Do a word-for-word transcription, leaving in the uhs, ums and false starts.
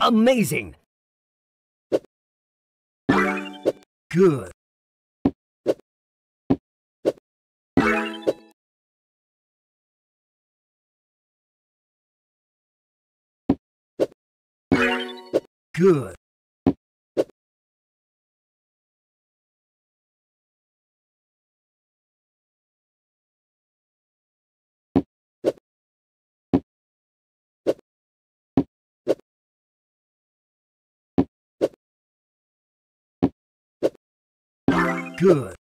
Amazing! Good. Good. Good.